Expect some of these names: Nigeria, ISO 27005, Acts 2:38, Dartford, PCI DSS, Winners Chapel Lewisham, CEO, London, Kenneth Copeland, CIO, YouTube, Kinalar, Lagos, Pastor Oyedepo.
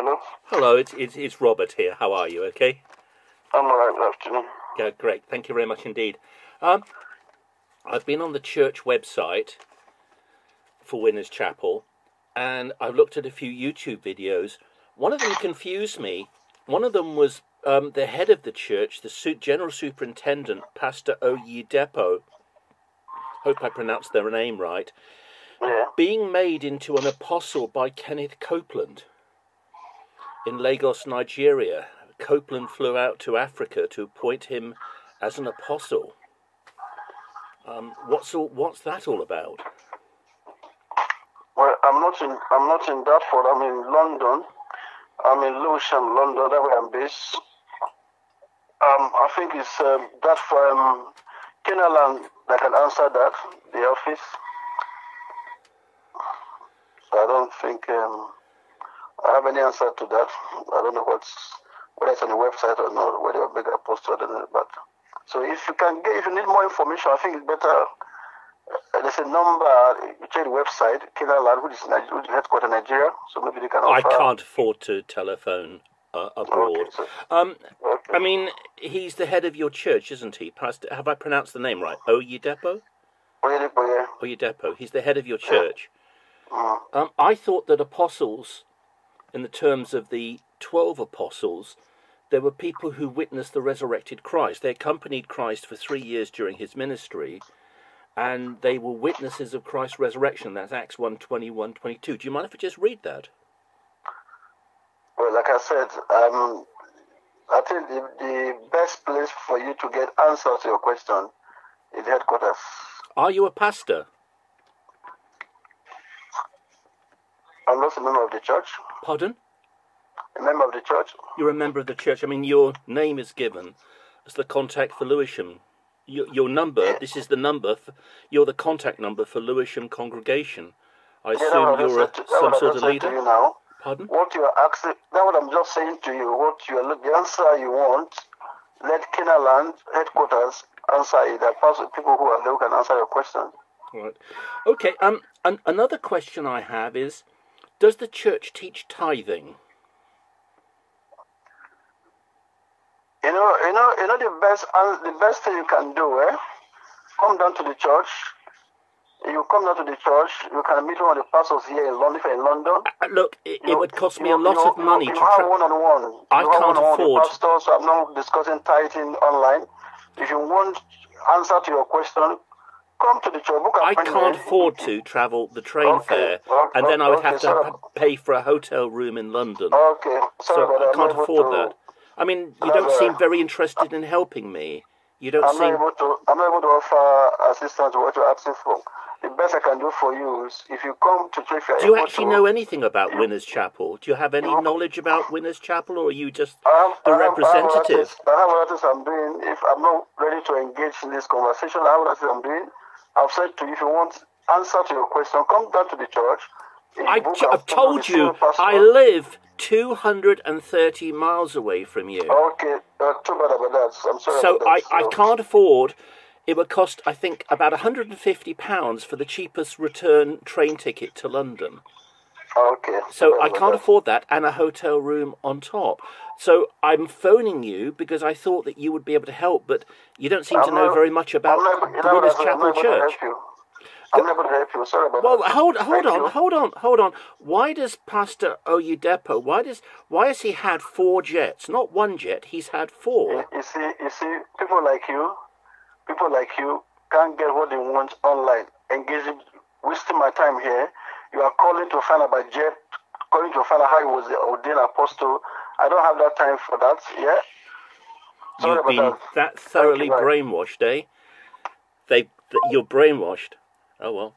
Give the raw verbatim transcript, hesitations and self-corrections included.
Hello. Hello, it's, it's, it's Robert here. How are you, okay? I'm all right, good afternoon. Yeah, great. Thank you very much indeed. Um, I've been on the church website for Winners Chapel, and I've looked at a few YouTube videos. One of them confused me. One of them was um, the head of the church, the General Superintendent, Pastor Oyedepo. Hope I pronounced their name right. Yeah. Being made into an apostle by Kenneth Copeland in Lagos, Nigeria. Copeland flew out to Africa to appoint him as an apostle. Um, what's all, what's that all about? Well, I'm not in I'm not in Dartford. I'm in London. I'm in Lewisham, London. That's where I'm based. Um, I think it's um, that from Kinalar that can answer that. The office. So I don't think um, I have any answer to that. I don't know what's whether it's on the website or not, whether a bigger post or not. But so if you can get, if you need more information, I think it's better. Uh, there's a number. You check the website, Kinalar, which is headquartered in Nigeria. So maybe they can. Offer. I can't afford to telephone uh, abroad. Okay, so, um, okay. I mean, he's the head of your church, isn't he? Pastor, have I pronounced the name right? Oyedepo. Oyedepo, yeah. Oyedepo. He's the head of your church. Yeah. Mm. Um, I thought that apostles, in the terms of the twelve apostles, there were people who witnessed the resurrected Christ. They accompanied Christ for three years during his ministry, and they were witnesses of Christ's resurrection. That's Acts one, twenty-one, twenty-two. Do you mind if I just read that? Well, like I said, um, I think the, the best place for you to get answers to your question is headquarters. Are you a pastor? I'm not a member of the church. Pardon? A member of the church. You're a member of the church. I mean, your name is given as the contact for Lewisham. Your, your number, yeah. This is the number, for, you're the contact number for Lewisham Congregation. I assume yeah, you're a, to, some sort of leader. You now, pardon? What you're asking, that's what I'm just saying to you, what you're, the answer you want, let Kinaland headquarters answer it. The people who are there who can answer your question. Right. Okay, um, an, another question I have is, does the church teach tithing? You know, you know, you know the best, the best thing you can do, eh? Come down to the church. You come down to the church. You can meet one of the pastors here in London. If you're in London, uh, look, it, it would cost me you, a lot you, of money you, you to have one-on-one. I you can't have afford. Pastors, so I'm not discussing tithing online. If you want answer to your question, come to the church. Book I can't me. afford to travel the train okay. fare, okay. and then I would okay. have to Sorry. pay for a hotel room in London. Okay, Sorry, so I can't afford to... that. I mean, you don't seem very interested in helping me. You don't I'm seem... Not able to, I'm not able to offer assistance to what you're asking for. The best I can do for you is if you come to church... Do you actually to... know anything about Winners Chapel? Do you have any knowledge about Winners Chapel, or are you just have, the I have, representative? I have what it is I'm doing. If I'm not ready to engage in this conversation, I have what it is I'm doing. I've said to you, if you want answer to your question, come down to the church. I I've told you, I live two hundred thirty miles away from you. Okay, uh, too bad about that. I'm sorry so about I, that. So I, I can't afford, it would cost, I think, about one hundred and fifty pounds for the cheapest return train ticket to London. Okay. So I can't that. afford that, and a hotel room on top. So I'm phoning you because I thought that you would be able to help, but you don't seem I'm to know not, very much about not, the Winners Chapel Church. I'm not going to help you. Sorry about well, that. Well, hold, hold on, you. hold on, hold on. Why does Pastor Oyedepo? Why does why has he had four jets? Not one jet. He's had four. You, you see, you see, people like you, people like you can't get what they want online. Engaging, wasting my time here. You are calling to find out about jet, calling to find out how he was the ordained apostle. I don't have that time for that. Yeah. Sorry You've about been that, that thoroughly you, brainwashed, eh? They, th you're brainwashed. Oh, well.